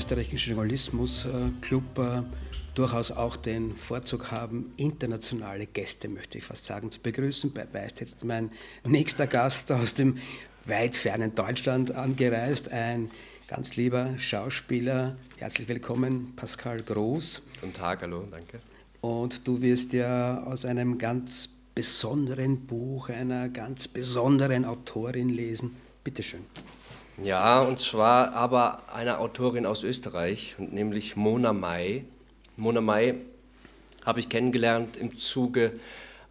österreichische Journalismus-Club durchaus auch den Vorzug haben, internationale Gäste, möchte ich fast sagen, zu begrüßen. Dabei ist jetzt mein nächster Gast aus dem weit fernen Deutschland angereist, ein ganz lieber Schauspieler. Herzlich willkommen, Pascal Groß. Guten Tag, hallo, danke. Und du wirst ja aus einem ganz besonderen Buch einer ganz besonderen Autorin lesen. Bitte schön. Ja, und zwar aber einer Autorin aus Österreich, nämlich Mona May. Mona May habe ich kennengelernt im Zuge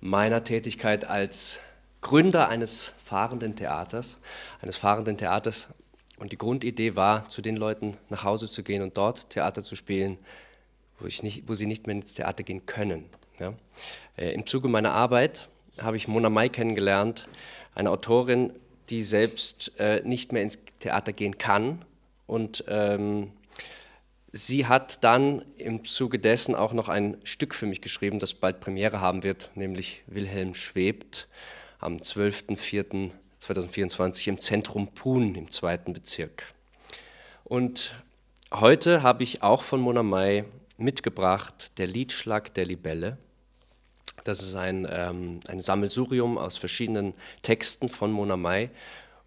meiner Tätigkeit als Gründer eines fahrenden Theaters. Und die Grundidee war, zu den Leuten nach Hause zu gehen und dort Theater zu spielen, wo sie nicht mehr ins Theater gehen können. Ja? Im Zuge meiner Arbeit habe ich Mona May kennengelernt, eine Autorin, die selbst nicht mehr ins Theater gehen kann. Und sie hat dann im Zuge dessen auch noch ein Stück für mich geschrieben, das bald Premiere haben wird, nämlich Wilhelm Schwebt am 12.04.2024 im Zentrum Puhn im 2. Bezirk. Und heute habe ich auch von Mona May mitgebracht Der Lidschlag der Libelle. Das ist ein Sammelsurium aus verschiedenen Texten von Mona May.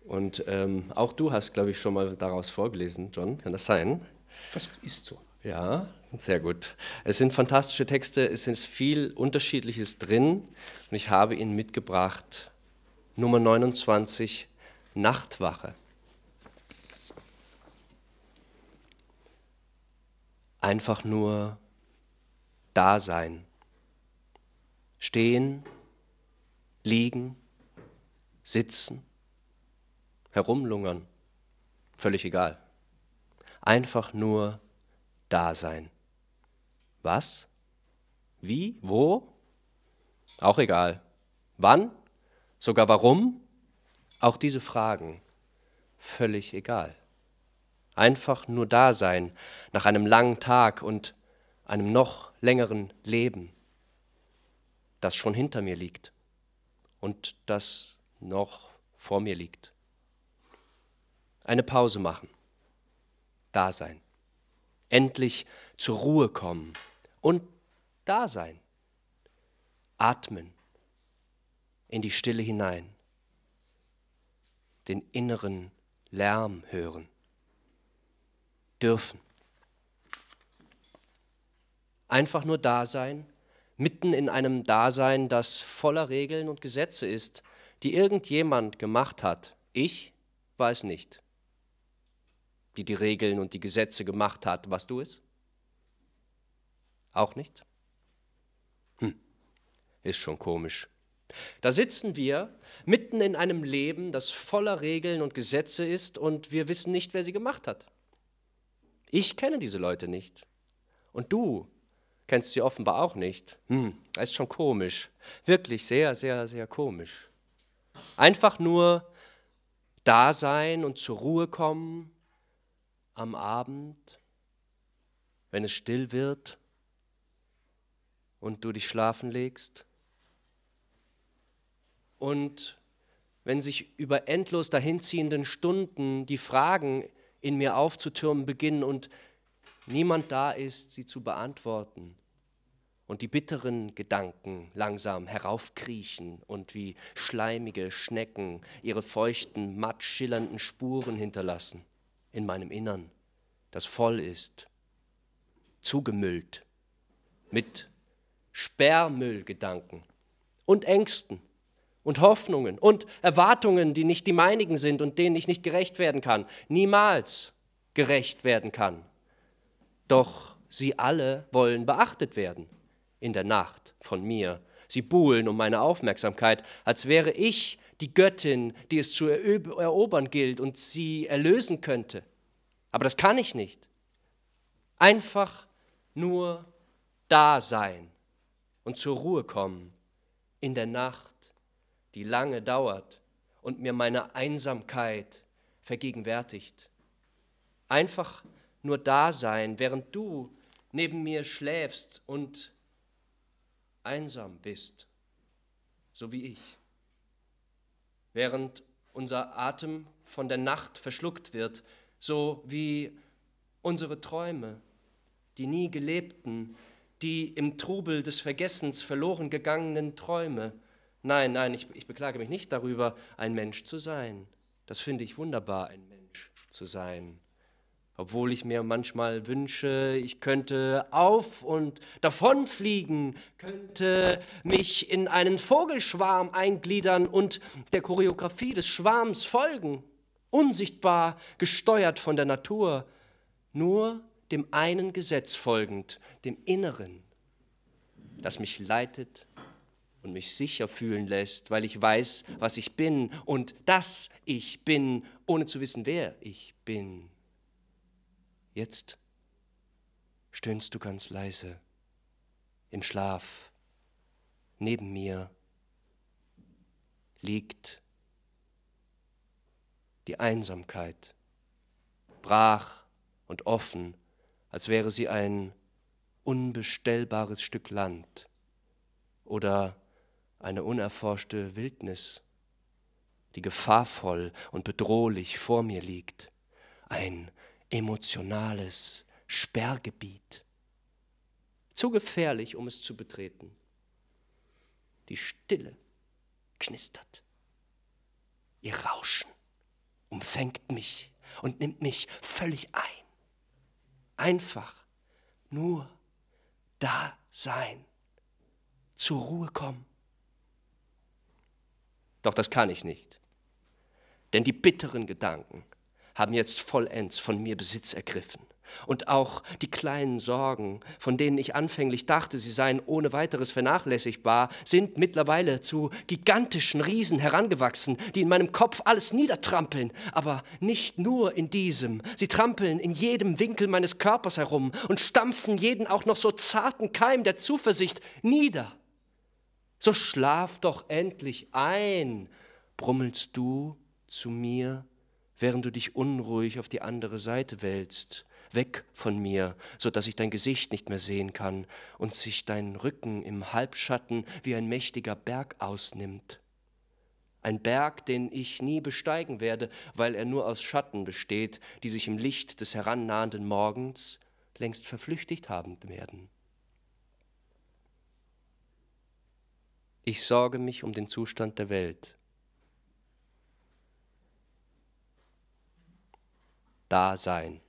Und auch du hast, glaube ich, schon mal daraus vorgelesen, John. Kann das sein? Das ist so. Ja, sehr gut. Es sind fantastische Texte, es ist viel Unterschiedliches drin. Und ich habe ihn mitgebracht, Nummer 29, Nachtwache. Einfach nur da sein. Stehen, liegen, sitzen, herumlungern, völlig egal. Einfach nur da sein. Was? Wie? Wo? Auch egal. Wann? Sogar warum? Auch diese Fragen, völlig egal. Einfach nur da sein, nach einem langen Tag und einem noch längeren Leben, das schon hinter mir liegt und das noch vor mir liegt. Eine Pause machen, da sein, endlich zur Ruhe kommen und da sein, atmen in die Stille hinein, den inneren Lärm hören, dürfen. Einfach nur da sein, mitten in einem Dasein, das voller Regeln und Gesetze ist, die irgendjemand gemacht hat, ich weiß nicht, die Regeln und die Gesetze gemacht hat, was du es? Auch nicht? Ist schon komisch. Da sitzen wir mitten in einem Leben, das voller Regeln und Gesetze ist und wir wissen nicht, wer sie gemacht hat. Ich kenne diese Leute nicht und du kennst sie offenbar auch nicht. Das ist schon komisch, wirklich sehr, sehr, sehr komisch. Einfach nur da sein und zur Ruhe kommen am Abend, wenn es still wird und du dich schlafen legst. Und wenn sich über endlos dahinziehenden Stunden die Fragen in mir aufzutürmen beginnen und niemand da ist, sie zu beantworten und die bitteren Gedanken langsam heraufkriechen und wie schleimige Schnecken ihre feuchten, matt schillernden Spuren hinterlassen in meinem Innern, das voll ist, zugemüllt mit Sperrmüllgedanken und Ängsten und Hoffnungen und Erwartungen, die nicht die meinigen sind und denen ich nicht gerecht werden kann, niemals gerecht werden kann. Doch sie alle wollen beachtet werden in der Nacht von mir. Sie buhlen um meine Aufmerksamkeit, als wäre ich die Göttin, die es zu erobern gilt und sie erlösen könnte. Aber das kann ich nicht. Einfach nur da sein und zur Ruhe kommen in der Nacht, die lange dauert und mir meine Einsamkeit vergegenwärtigt. Einfach nur da sein, während du neben mir schläfst und einsam bist, so wie ich. Während unser Atem von der Nacht verschluckt wird, so wie unsere Träume, die nie gelebten, die im Trubel des Vergessens verloren gegangenen Träume. Nein, nein, ich beklage mich nicht darüber, ein Mensch zu sein. Das finde ich wunderbar, ein Mensch zu sein. Obwohl ich mir manchmal wünsche, ich könnte auf und davon fliegen, könnte mich in einen Vogelschwarm eingliedern und der Choreografie des Schwarms folgen, unsichtbar gesteuert von der Natur, nur dem einen Gesetz folgend, dem Inneren, das mich leitet und mich sicher fühlen lässt, weil ich weiß, was ich bin und dass ich bin, ohne zu wissen, wer ich bin. Jetzt stöhnst du ganz leise, im Schlaf, neben mir liegt die Einsamkeit, brach und offen, als wäre sie ein unbestellbares Stück Land oder eine unerforschte Wildnis, die gefahrvoll und bedrohlich vor mir liegt, ein emotionales Sperrgebiet. Zu gefährlich, um es zu betreten. Die Stille knistert. Ihr Rauschen umfängt mich und nimmt mich völlig ein. Einfach nur da sein. Zur Ruhe kommen. Doch das kann ich nicht. Denn die bitteren Gedanken haben jetzt vollends von mir Besitz ergriffen. Und auch die kleinen Sorgen, von denen ich anfänglich dachte, sie seien ohne weiteres vernachlässigbar, sind mittlerweile zu gigantischen Riesen herangewachsen, die in meinem Kopf alles niedertrampeln. Aber nicht nur in diesem. Sie trampeln in jedem Winkel meines Körpers herum und stampfen jeden auch noch so zarten Keim der Zuversicht nieder. So schlaf doch endlich ein, brummelst du zu mir, während du dich unruhig auf die andere Seite wälzt, weg von mir, sodass ich dein Gesicht nicht mehr sehen kann und sich dein Rücken im Halbschatten wie ein mächtiger Berg ausnimmt. Ein Berg, den ich nie besteigen werde, weil er nur aus Schatten besteht, die sich im Licht des herannahenden Morgens längst verflüchtigt haben werden. Ich sorge mich um den Zustand der Welt. Da sein.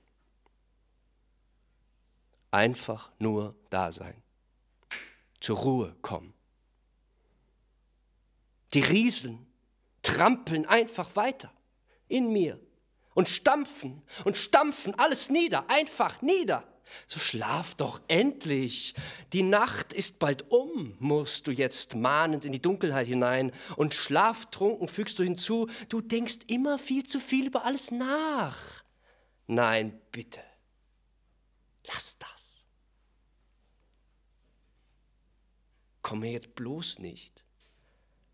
Einfach nur da sein. Zur Ruhe kommen. Die Riesen trampeln einfach weiter in mir und stampfen alles nieder, einfach nieder. So schlaf doch endlich. Die Nacht ist bald um, musst du jetzt mahnend in die Dunkelheit hinein. Und schlaftrunken fügst du hinzu, du denkst immer viel zu viel über alles nach. Nein, bitte, lass das. Komm mir jetzt bloß nicht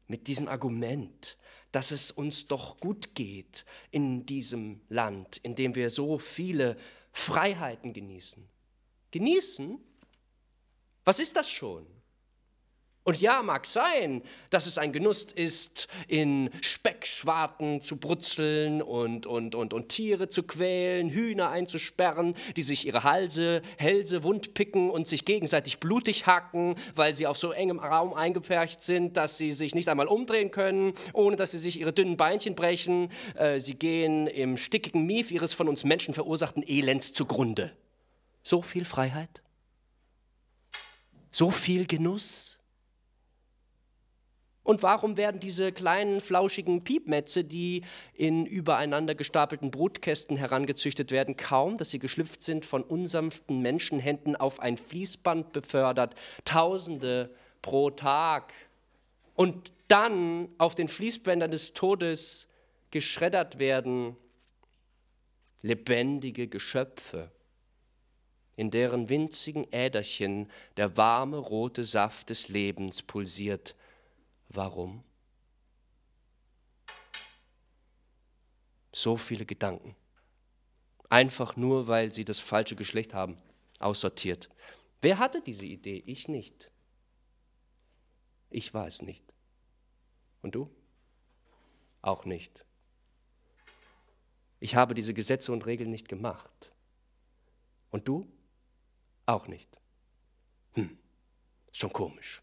mit diesem Argument, dass es uns doch gut geht in diesem Land, in dem wir so viele Freiheiten genießen. Genießen? Was ist das schon? Und ja, mag sein, dass es ein Genuss ist, in Speckschwarten zu brutzeln und Tiere zu quälen, Hühner einzusperren, die sich ihre Hälse wundpicken und sich gegenseitig blutig hacken, weil sie auf so engem Raum eingepfercht sind, dass sie sich nicht einmal umdrehen können, ohne dass sie sich ihre dünnen Beinchen brechen. Sie gehen im stickigen Mief ihres von uns Menschen verursachten Elends zugrunde. So viel Freiheit, so viel Genuss. Und warum werden diese kleinen, flauschigen Piepmätze, die in übereinander gestapelten Brutkästen herangezüchtet werden, kaum, dass sie geschlüpft sind, von unsanften Menschenhänden auf ein Fließband befördert? Tausende pro Tag. Und dann auf den Fließbändern des Todes geschreddert werden. Lebendige Geschöpfe, in deren winzigen Äderchen der warme, rote Saft des Lebens pulsiert. Warum? So viele Gedanken. Einfach nur, weil sie das falsche Geschlecht haben, aussortiert. Wer hatte diese Idee? Ich nicht. Ich war es nicht. Und du? Auch nicht. Ich habe diese Gesetze und Regeln nicht gemacht. Und du? Auch nicht. Schon komisch.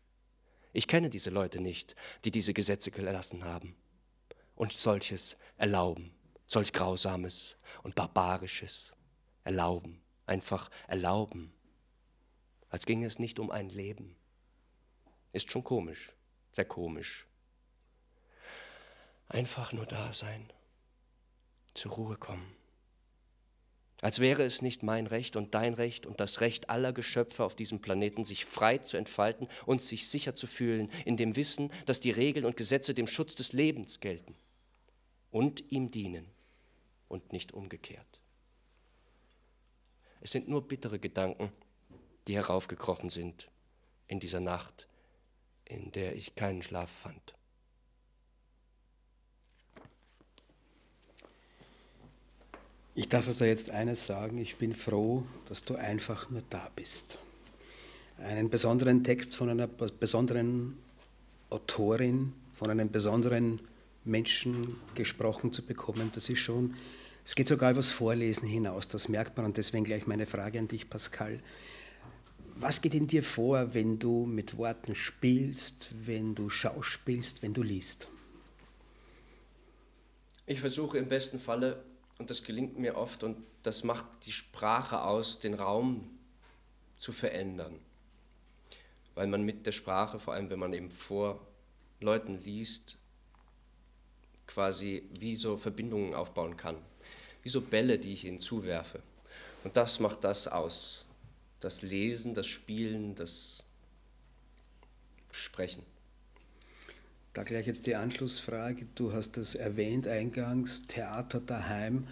Ich kenne diese Leute nicht, die diese Gesetze erlassen haben und solches erlauben, solch Grausames und Barbarisches erlauben, einfach erlauben, als ginge es nicht um ein Leben. Ist schon komisch, sehr komisch. Einfach nur da sein, zur Ruhe kommen. Als wäre es nicht mein Recht und das Recht aller Geschöpfe auf diesem Planeten, sich frei zu entfalten und sich sicher zu fühlen, in dem Wissen, dass die Regeln und Gesetze dem Schutz des Lebens gelten und ihm dienen und nicht umgekehrt. Es sind nur bittere Gedanken, die heraufgekrochen sind in dieser Nacht, in der ich keinen Schlaf fand. Ich darf also jetzt eines sagen, ich bin froh, dass du einfach nur da bist. Einen besonderen Text von einer besonderen Autorin, von einem besonderen Menschen gesprochen zu bekommen, das ist schon, es geht sogar über das Vorlesen hinaus, das merkt man, und deswegen gleich meine Frage an dich, Pascal. Was geht in dir vor, wenn du mit Worten spielst, wenn du schauspielst, wenn du liest? Ich versuche im besten Falle, und das gelingt mir oft, und das macht die Sprache aus, den Raum zu verändern. Weil man mit der Sprache, vor allem wenn man eben vor Leuten liest, quasi wie so Verbindungen aufbauen kann. Wie so Bälle, die ich ihnen zuwerfe. Und das macht das aus. Das Lesen, das Spielen, das Sprechen. Da gleich jetzt die Anschlussfrage, du hast es erwähnt eingangs, Theater daheim,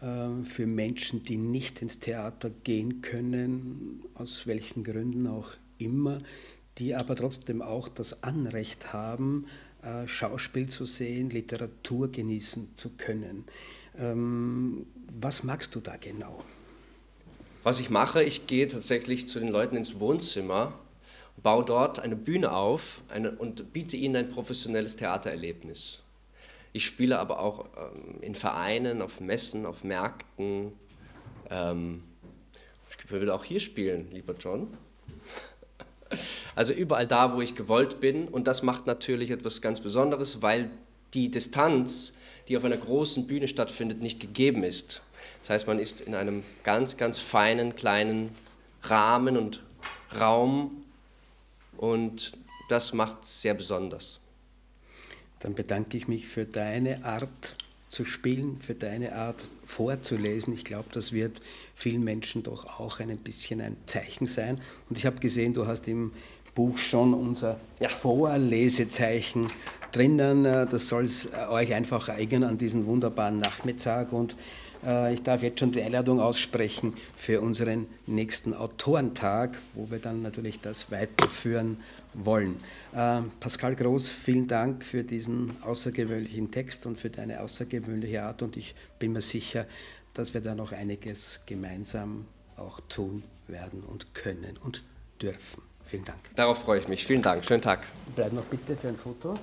für Menschen, die nicht ins Theater gehen können, aus welchen Gründen auch immer, die aber trotzdem auch das Anrecht haben, Schauspiel zu sehen, Literatur genießen zu können. Was magst du da genau? Was ich mache, ich gehe tatsächlich zu den Leuten ins Wohnzimmer, baue dort eine Bühne auf und biete ihnen ein professionelles Theatererlebnis. Ich spiele aber auch in Vereinen, auf Messen, auf Märkten. Ich will auch hier spielen, lieber John. Also überall da, wo ich gewollt bin. Und das macht natürlich etwas ganz Besonderes, weil die Distanz, die auf einer großen Bühne stattfindet, nicht gegeben ist. Das heißt, man ist in einem ganz, ganz feinen, kleinen Rahmen und Raum, und das macht es sehr besonders. Dann bedanke ich mich für deine Art zu spielen, für deine Art vorzulesen. Ich glaube, das wird vielen Menschen doch auch ein bisschen ein Zeichen sein. Und ich habe gesehen, du hast im Buch schon unser Vorlesezeichen drinnen. Das soll es euch einfach eignen an diesen wunderbaren Nachmittag. Und ich darf jetzt schon die Einladung aussprechen für unseren nächsten Autorentag, wo wir dann natürlich das weiterführen wollen. Pascal Groß, vielen Dank für diesen außergewöhnlichen Text und für deine außergewöhnliche Art. Und ich bin mir sicher, dass wir da noch einiges gemeinsam auch tun werden und können und dürfen. Vielen Dank. Darauf freue ich mich. Vielen Dank. Schönen Tag. Bleib noch bitte für ein Foto.